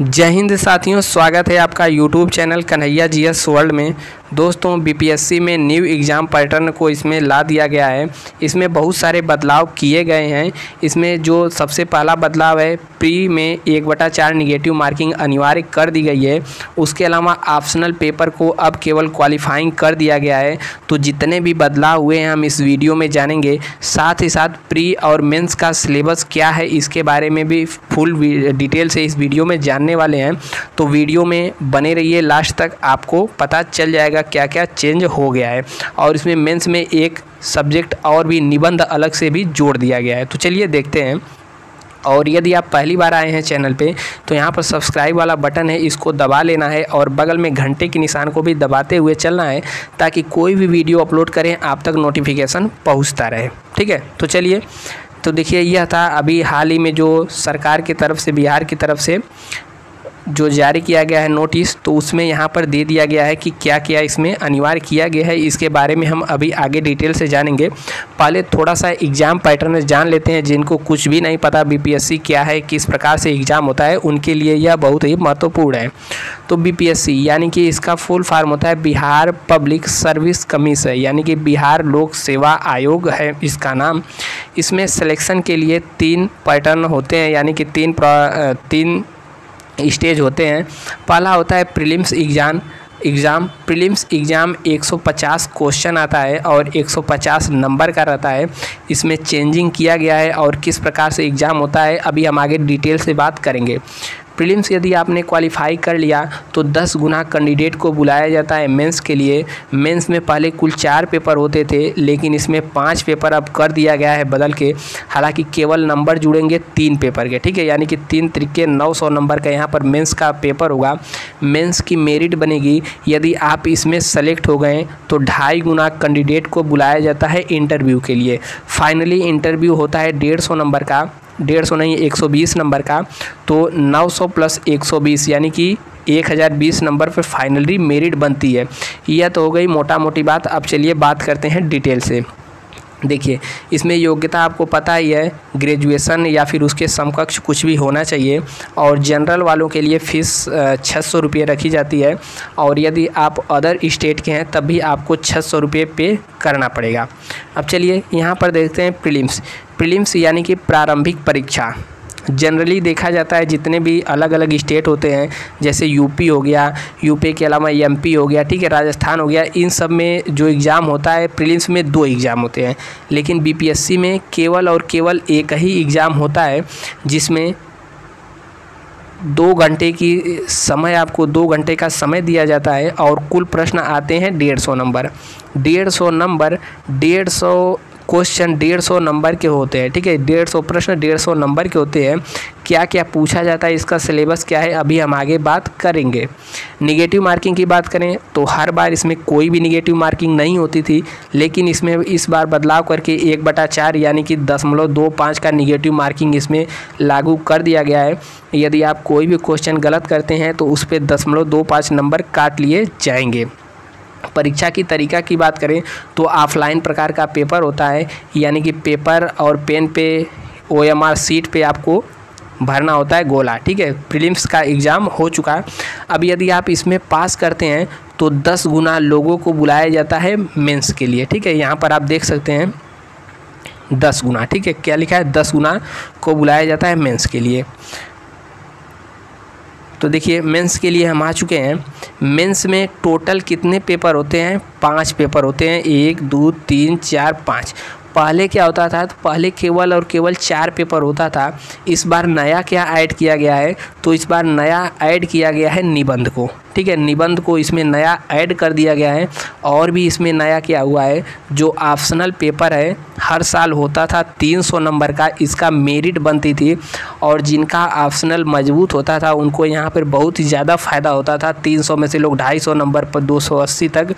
जय हिंद साथियों, स्वागत है आपका YouTube channel Kanhaiya GS world में। दोस्तों, बीपीएससी में न्यू एग्ज़ाम पैटर्न को इसमें ला दिया गया है। इसमें बहुत सारे बदलाव किए गए हैं। इसमें जो सबसे पहला बदलाव है, प्री में 1/4 निगेटिव मार्किंग अनिवार्य कर दी गई है। उसके अलावा ऑप्शनल पेपर को अब केवल क्वालिफाइंग कर दिया गया है। तो जितने भी बदलाव हुए हैं हम इस वीडियो में जानेंगे, साथ ही साथ प्री और मेंस का सिलेबस क्या है इसके बारे में भी फुल डिटेल से इस वीडियो में जानने वाले हैं। तो वीडियो में बने रहिए, लास्ट तक आपको पता चल जाएगा क्या क्या चेंज हो गया है। और इसमें मेंस में एक सब्जेक्ट और भी निबंध अलग से भी जोड़ दिया गया है। तो चलिए देखते हैं। और यदि आप पहली बार आए हैं चैनल पे, तो यहाँ पर सब्सक्राइब वाला बटन है, इसको दबा लेना है और बगल में घंटे के निशान को भी दबाते हुए चलना है, ताकि कोई भी वीडियो अपलोड करें आप तक नोटिफिकेशन पहुँचता रहे। ठीक है, तो चलिए। तो देखिए, यह था अभी हाल ही में जो सरकार की तरफ से, बिहार की तरफ से जो जारी किया गया है नोटिस। तो उसमें यहाँ पर दे दिया गया है कि क्या क्या इसमें अनिवार्य किया गया है। इसके बारे में हम अभी आगे डिटेल से जानेंगे। पहले थोड़ा सा एग्ज़ाम पैटर्न जान लेते हैं। जिनको कुछ भी नहीं पता बीपीएससी क्या है, किस प्रकार से एग्ज़ाम होता है, उनके लिए यह बहुत ही महत्वपूर्ण है। तो बीपीएससी यानी कि इसका फुल फॉर्म होता है बिहार पब्लिक सर्विस कमीशन, यानी कि बिहार लोक सेवा आयोग है इसका नाम। इसमें सिलेक्शन के लिए 3 पैटर्न होते हैं, यानी कि तीन स्टेज होते हैं। पहला होता है prelims exam. Prelims exam 150 question आता है और 150 नंबर का रहता है। इसमें चेंजिंग किया गया है और किस प्रकार से एग्ज़ाम होता है अभी हम आगे डिटेल से बात करेंगे। प्रीलिम्स यदि आपने क्वालिफाई कर लिया तो 10 गुना कैंडिडेट को बुलाया जाता है मेंस के लिए। मेंस में पहले कुल 4 पेपर होते थे, लेकिन इसमें 5 पेपर अब कर दिया गया है बदल के। हालांकि केवल नंबर जुड़ेंगे 3 पेपर के। ठीक है, यानी कि 3 × 900 नंबर का यहाँ पर मेंस का पेपर होगा। मेंस की मेरिट बनेगी। यदि आप इसमें सेलेक्ट हो गए तो 2.5 गुना कैंडिडेट को बुलाया जाता है इंटरव्यू के लिए। फाइनली इंटरव्यू होता है 150 नंबर का, 150 नहीं 120 नंबर का। तो 900 + 120 यानी कि 1020 नंबर पर फाइनली मेरिट बनती है। यह तो हो गई मोटा मोटी बात। अब चलिए बात करते हैं डिटेल से। देखिए, इसमें योग्यता आपको पता ही है, ग्रेजुएशन या फिर उसके समकक्ष कुछ भी होना चाहिए। और जनरल वालों के लिए फ़ीस 600 रुपये रखी जाती है। और यदि आप अदर स्टेट के हैं तब भी आपको 600 रुपये पे करना पड़ेगा। अब चलिए यहाँ पर देखते हैं प्रीलिम्स। प्रीलिम्स यानी कि प्रारंभिक परीक्षा। जनरली देखा जाता है जितने भी अलग अलग स्टेट होते हैं, जैसे यूपी हो गया, यूपी के अलावा एमपी हो गया, ठीक है, राजस्थान हो गया, इन सब में जो एग्ज़ाम होता है, प्रीलिम्स में 2 एग्ज़ाम होते हैं। लेकिन बीपीएससी में केवल और केवल एक ही एग्ज़ाम होता है, जिसमें 2 घंटे का समय दिया जाता है और कुल प्रश्न आते हैं 150 नंबर। 150 नंबर, 150 क्वेश्चन 150 नंबर के होते हैं। ठीक है, 150 प्रश्न 150 नंबर के होते हैं। क्या क्या पूछा जाता है, इसका सिलेबस क्या है, अभी हम आगे बात करेंगे। निगेटिव मार्किंग की बात करें तो हर बार इसमें कोई भी निगेटिव मार्किंग नहीं होती थी, लेकिन इसमें इस बार बदलाव करके 1/4 यानी कि 0.25 का निगेटिव मार्किंग इसमें लागू कर दिया गया है। यदि आप कोई भी क्वेश्चन गलत करते हैं तो उस पर 0.25 नंबर काट लिए जाएंगे। परीक्षा की तरीका की बात करें तो ऑफलाइन प्रकार का पेपर होता है, यानी कि पेपर और पेन पे OMR सीट पे आपको भरना होता है गोला। ठीक है, प्रीलिम्स का एग्ज़ाम हो चुका है। अब यदि आप इसमें पास करते हैं तो 10 गुना लोगों को बुलाया जाता है मेंस के लिए। ठीक है, यहाँ पर आप देख सकते हैं 10 गुना। ठीक है, क्या लिखा है, 10 गुना को बुलाया जाता है मेंस के लिए। तो देखिए, मेंस के लिए हम आ चुके हैं। मेंस में टोटल कितने पेपर होते हैं, 5 पेपर होते हैं, 1 2 3 4 5। पहले क्या होता था, तो पहले केवल और केवल 4 पेपर होता था। इस बार नया क्या ऐड किया गया है, तो इस बार नया ऐड किया गया है निबंध को। ठीक है, निबंध को इसमें नया ऐड कर दिया गया है। और भी इसमें नया क्या हुआ है, जो ऑप्शनल पेपर है, हर साल होता था 300 नंबर का, इसका मेरिट बनती थी। और जिनका ऑप्शनल मजबूत होता था उनको यहाँ पर बहुत ही ज़्यादा फ़ायदा होता था। 300 में से लोग 250 नंबर पर 280 तक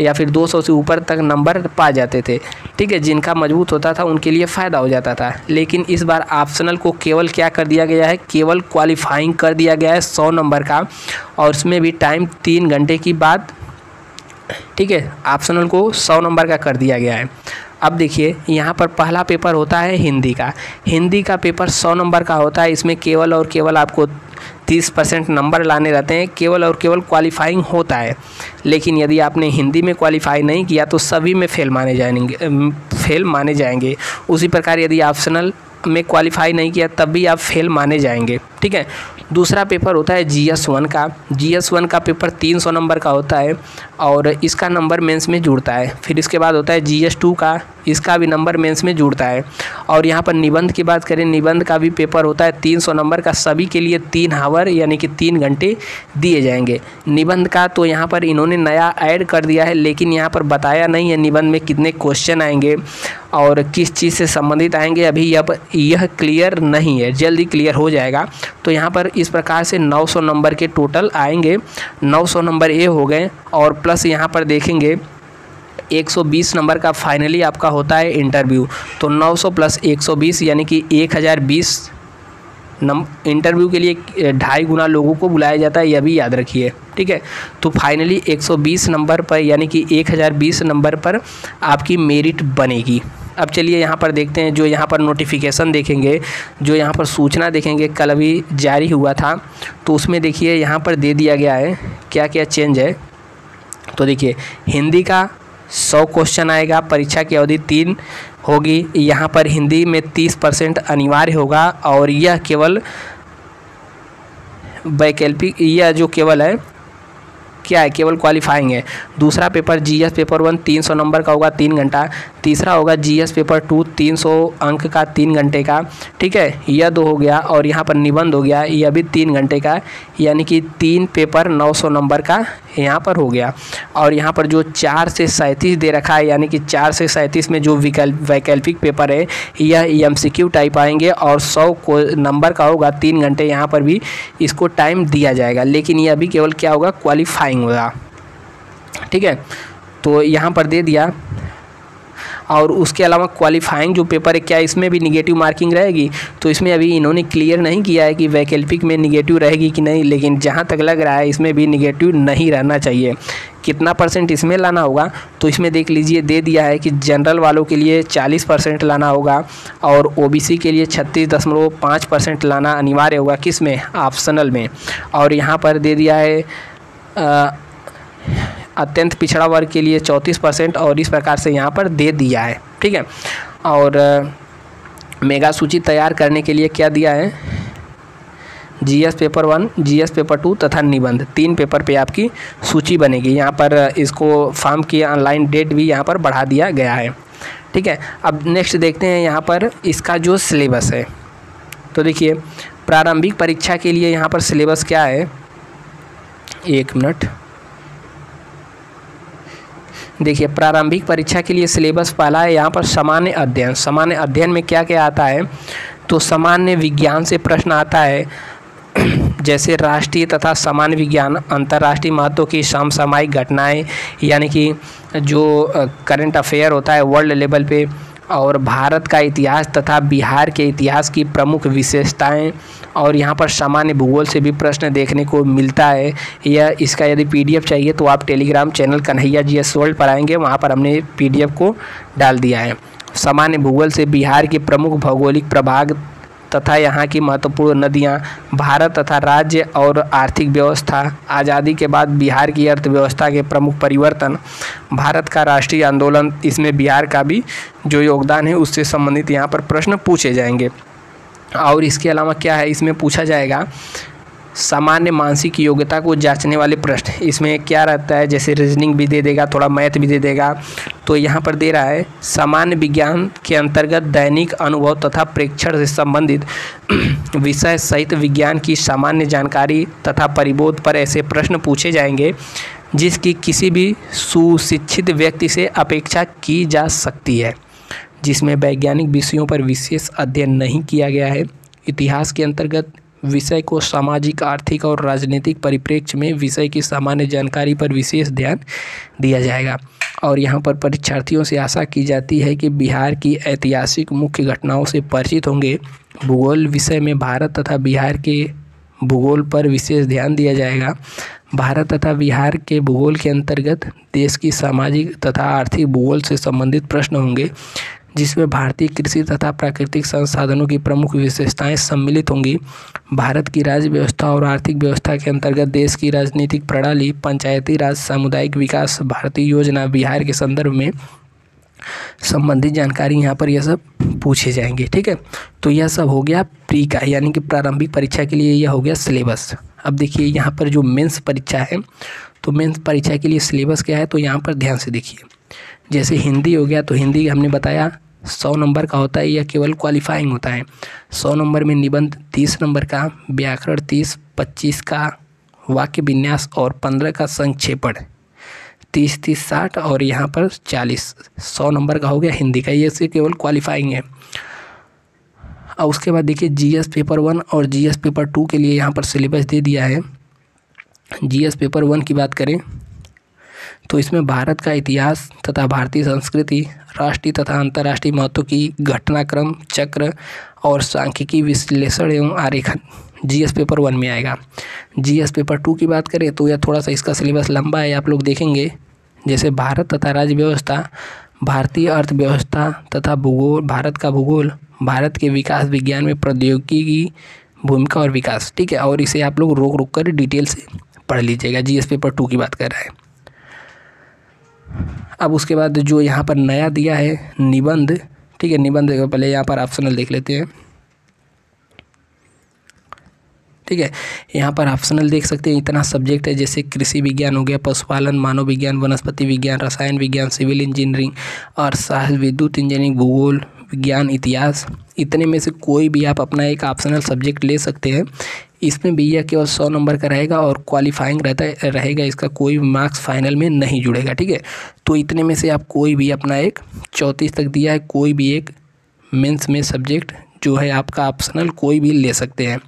या फिर 200 से ऊपर तक नंबर पा जाते थे। ठीक है, जिनका मजबूत होता था उनके लिए फ़ायदा हो जाता था। लेकिन इस बार ऑप्शनल को केवल क्या कर दिया गया है, केवल क्वालिफाइंग कर दिया गया है 100 नंबर का। और उसमें भी टाइम 3 घंटे की बात। ठीक है, ऑप्शनल को 100 नंबर का कर दिया गया है। अब देखिए, यहाँ पर पहला पेपर होता है हिंदी का। हिंदी का पेपर 100 नंबर का होता है। इसमें केवल और केवल आपको 30% नंबर लाने रहते हैं, केवल और केवल क्वालिफाइंग होता है। लेकिन यदि आपने हिंदी में क्वालिफाई नहीं किया तो सभी में फेल माने जाएंगे। उसी प्रकार यदि ऑप्शनल में क्वालिफाई नहीं किया तब भी आप फेल माने जाएंगे। ठीक है, दूसरा पेपर होता है GS1 का। GS1 का पेपर 300 नंबर का होता है और इसका नंबर मेंस में जुड़ता है। फिर इसके बाद होता है GS2 का, इसका भी नंबर मेंस में जुड़ता है। और यहाँ पर निबंध की बात करें, निबंध का भी पेपर होता है 300 नंबर का, सभी के लिए 3 आवर यानी कि 3 घंटे दिए जाएंगे निबंध का। तो यहाँ पर इन्होंने नया ऐड कर दिया है, लेकिन यहाँ पर बताया नहीं है निबंध में कितने क्वेश्चन आएंगे और किस चीज़ से संबंधित आएंगे, अभी अब यह क्लियर नहीं है, जल्दी क्लियर हो जाएगा। तो यहाँ पर इस प्रकार से 900 नंबर के टोटल आएंगे, 900 नंबर ये हो गए। और प्लस यहाँ पर देखेंगे 120 नंबर का फाइनली आपका होता है इंटरव्यू। तो 900 प्लस 120 यानी कि 1020 नंबर इंटरव्यू के लिए 2.5 गुना लोगों को बुलाया जाता है, यह भी याद रखिए। ठीक है, तो फाइनली 120 नंबर पर यानी कि 1020 नंबर पर आपकी मेरिट बनेगी। अब चलिए यहाँ पर देखते हैं, जो यहाँ पर नोटिफिकेशन देखेंगे, जो यहाँ पर सूचना देखेंगे, कल अभी जारी हुआ था। तो उसमें देखिए यहाँ पर दे दिया गया है क्या क्या चेंज है। तो देखिए हिंदी का 100 क्वेश्चन आएगा, परीक्षा की अवधि 3 होगी। यहाँ पर हिंदी में 30% अनिवार्य होगा और यह केवल वैकल्पिक, यह जो केवल है क्या है, केवल क्वालिफाइंग है। दूसरा पेपर GS पेपर 1 300 नंबर का होगा, 3 घंटा। तीसरा होगा GS पेपर 2 300 अंक का, 3 घंटे का। ठीक है, यह 2 हो गया। और यहाँ पर निबंध हो गया, यह भी 3 घंटे का, यानी कि 3 पेपर 900 नंबर का यहाँ पर हो गया। और यहाँ पर जो 4 से 37 दे रखा है, यानी कि 4 से 37 में जो वैकल्पिक पेपर है यह MCQ टाइप आएंगे और 100 नंबर का होगा, 3 घंटे। यहाँ पर भी इसको टाइम दिया जाएगा, लेकिन यह भी केवल क्या होगा, क्वालिफाइंग होगा। ठीक है, तो यहाँ पर दे दिया। और उसके अलावा क्वालिफाइंग जो पेपर है क्या इसमें भी निगेटिव मार्किंग रहेगी, तो इसमें अभी इन्होंने क्लियर नहीं किया है कि वैकल्पिक में निगेटिव रहेगी कि नहीं, लेकिन जहाँ तक लग रहा है इसमें भी निगेटिव नहीं रहना चाहिए। कितना परसेंट इसमें लाना होगा, तो इसमें देख लीजिए दे दिया है कि जनरल वालों के लिए 40% लाना होगा और OBC के लिए 36.5% लाना अनिवार्य होगा, किस में, ऑप्शनल में। और यहाँ पर दे दिया है अत्यंत पिछड़ा वर्ग के लिए 34% और इस प्रकार से यहाँ पर दे दिया है। ठीक है, और मेगा सूची तैयार करने के लिए क्या दिया है, GS पेपर 1 GS पेपर 2 तथा निबंध, 3 पेपर पे आपकी सूची बनेगी। यहाँ पर इसको फॉर्म की ऑनलाइन डेट भी यहाँ पर बढ़ा दिया गया है। ठीक है, अब नेक्स्ट देखते हैं यहाँ पर इसका जो सिलेबस है। तो देखिए प्रारंभिक परीक्षा के लिए यहाँ पर सिलेबस क्या है, 1 मिनट देखिए। प्रारंभिक परीक्षा के लिए सिलेबस पहला है यहाँ पर सामान्य अध्ययन। सामान्य अध्ययन में क्या क्या आता है, तो सामान्य विज्ञान से प्रश्न आता है, जैसे राष्ट्रीय तथा सामान्य विज्ञान, अंतर्राष्ट्रीय महत्व की समसामयिक घटनाएं यानी कि जो करंट अफेयर होता है वर्ल्ड लेवल पे, और भारत का इतिहास तथा बिहार के इतिहास की प्रमुख विशेषताएं। और यहाँ पर सामान्य भूगोल से भी प्रश्न देखने को मिलता है। यह इसका यदि PDF चाहिए तो आप Telegram channel Kanhaiya GS world पर आएंगे, वहाँ पर हमने PDF को डाल दिया है। सामान्य भूगोल से बिहार के प्रमुख भौगोलिक प्रभाग तथा यहाँ की महत्वपूर्ण नदियाँ, भारत तथा राज्य और आर्थिक व्यवस्था, आज़ादी के बाद बिहार की अर्थव्यवस्था के प्रमुख परिवर्तन, भारत का राष्ट्रीय आंदोलन, इसमें बिहार का भी जो योगदान है उससे संबंधित यहाँ पर प्रश्न पूछे जाएंगे। और इसके अलावा क्या है, इसमें पूछा जाएगा सामान्य मानसिक योग्यता को जांचने वाले प्रश्न, इसमें क्या रहता है, जैसे रीजनिंग भी दे देगा, थोड़ा मैथ भी दे देगा। तो यहाँ पर दे रहा है सामान्य विज्ञान के अंतर्गत दैनिक अनुभव तथा प्रेक्षण से संबंधित विषय सहित विज्ञान की सामान्य जानकारी तथा परिबोध पर ऐसे प्रश्न पूछे जाएंगे जिसकी किसी भी सुशिक्षित व्यक्ति से अपेक्षा की जा सकती है, जिसमें वैज्ञानिक विषयों पर विशेष अध्ययन नहीं किया गया है, इतिहास के अंतर्गत विषय को सामाजिक, आर्थिक और राजनीतिक परिप्रेक्ष्य में विषय की सामान्य जानकारी पर विशेष ध्यान दिया जाएगा। और यहाँ पर परीक्षार्थियों से आशा की जाती है कि बिहार की ऐतिहासिक मुख्य घटनाओं से परिचित होंगे। भूगोल विषय में भारत तथा बिहार के भूगोल पर विशेष ध्यान दिया जाएगा। भारत तथा बिहार के भूगोल के अंतर्गत देश की सामाजिक तथा आर्थिक भूगोल से संबंधित प्रश्न होंगे जिसमें भारतीय कृषि तथा प्राकृतिक संसाधनों की प्रमुख विशेषताएं सम्मिलित होंगी। भारत की राज्य व्यवस्था और आर्थिक व्यवस्था के अंतर्गत देश की राजनीतिक प्रणाली, पंचायती राज, सामुदायिक विकास, भारतीय योजना, बिहार के संदर्भ में संबंधित जानकारी, यहाँ पर यह सब पूछे जाएंगे। ठीक है, तो यह सब हो गया प्री का, यानी कि प्रारंभिक परीक्षा के लिए यह हो गया सिलेबस। अब देखिए यहाँ पर जो मेंस परीक्षा है, तो मेंस परीक्षा के लिए सिलेबस क्या है, तो यहाँ पर ध्यान से देखिए। जैसे हिंदी हो गया, तो हिंदी हमने बताया 100 नंबर का होता है, यह केवल क्वालिफाइंग होता है। 100 नंबर में निबंध 30 नंबर का, व्याकरण 30, 25 का वाक्य विन्यास और 15 का संक्षेपण, 30, 30, 60 और यहाँ पर 40। 100 नंबर का हो गया हिंदी का, ये से केवल क्वालिफाइंग है। और उसके बाद देखिए जीएस पेपर 1 और जीएस पेपर 2 के लिए यहाँ पर सिलेबस दे दिया है। जीएस पेपर 1 की बात करें तो इसमें भारत का इतिहास तथा भारतीय संस्कृति, राष्ट्रीय तथा अंतर्राष्ट्रीय महत्व की घटनाक्रम, चक्र और सांख्यिकी विश्लेषण एवं आरेखन जीएस पेपर 1 में आएगा। जीएस पेपर 2 की बात करें तो यह थोड़ा सा इसका सिलेबस लंबा है, आप लोग देखेंगे। जैसे भारत तथा राज्य व्यवस्था, भारतीय अर्थव्यवस्था तथा भूगोल, भारत का भूगोल, भारत के विकास विज्ञान में प्रौद्योगिकी की भूमिका और विकास। ठीक है, और इसे आप लोग रोक रोक कर डिटेल से पढ़ लीजिएगा। जीएस पेपर 2 की बात कर रहा है। अब उसके बाद जो यहाँ पर नया दिया है निबंध, ठीक है, निबंध पहले यहाँ पर ऑप्शनल देख लेते हैं। ठीक है, यहाँ पर ऑप्शनल देख सकते हैं, इतना सब्जेक्ट है। जैसे कृषि विज्ञान हो गया, पशुपालन, मानव विज्ञान, वनस्पति विज्ञान, रसायन विज्ञान, सिविल इंजीनियरिंग, अर्थशास्त्र, विद्युत इंजीनियरिंग, भूगोल विज्ञान, इतिहास। इतने में से कोई भी आप अपना एक ऑप्शनल सब्जेक्ट ले सकते हैं। इसमें भी यह केवल 100 नंबर का रहेगा और क्वालिफाइंग रहेगा, इसका कोई मार्क्स फाइनल में नहीं जुड़ेगा। ठीक है, तो इतने में से आप कोई भी अपना एक 34 तक दिया है, कोई भी एक मेंस में सब्जेक्ट जो है आपका ऑप्शनल कोई भी ले सकते हैं।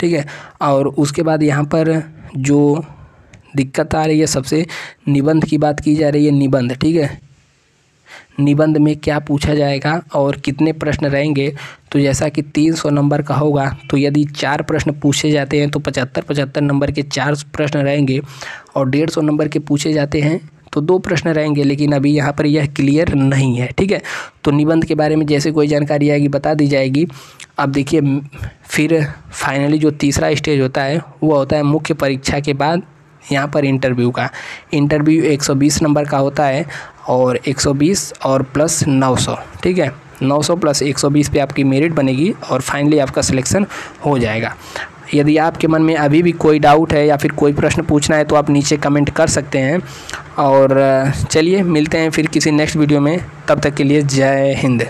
ठीक है, और उसके बाद यहाँ पर जो दिक्कत आ रही है सबसे, निबंध की बात की जा रही है। निबंध, ठीक है, निबंध में क्या पूछा जाएगा और कितने प्रश्न रहेंगे, तो जैसा कि 300 नंबर का होगा तो यदि 4 प्रश्न पूछे जाते हैं तो 75-75 नंबर के 4 प्रश्न रहेंगे, और 150 नंबर के पूछे जाते हैं तो 2 प्रश्न रहेंगे। लेकिन अभी यहाँ पर यह क्लियर नहीं है। ठीक है, तो निबंध के बारे में जैसे कोई जानकारी आएगी बता दी जाएगी। अब देखिए फिर फाइनली जो तीसरा स्टेज होता है वह होता है मुख्य परीक्षा के बाद यहाँ पर इंटरव्यू का। इंटरव्यू 120 नंबर का होता है और 120 और प्लस 900, ठीक है, 900 प्लस 120 पे आपकी मेरिट बनेगी और फाइनली आपका सिलेक्शन हो जाएगा। यदि आपके मन में अभी भी कोई डाउट है या फिर कोई प्रश्न पूछना है तो आप नीचे कमेंट कर सकते हैं। और चलिए मिलते हैं फिर किसी नेक्स्ट वीडियो में, तब तक के लिए जय हिंद।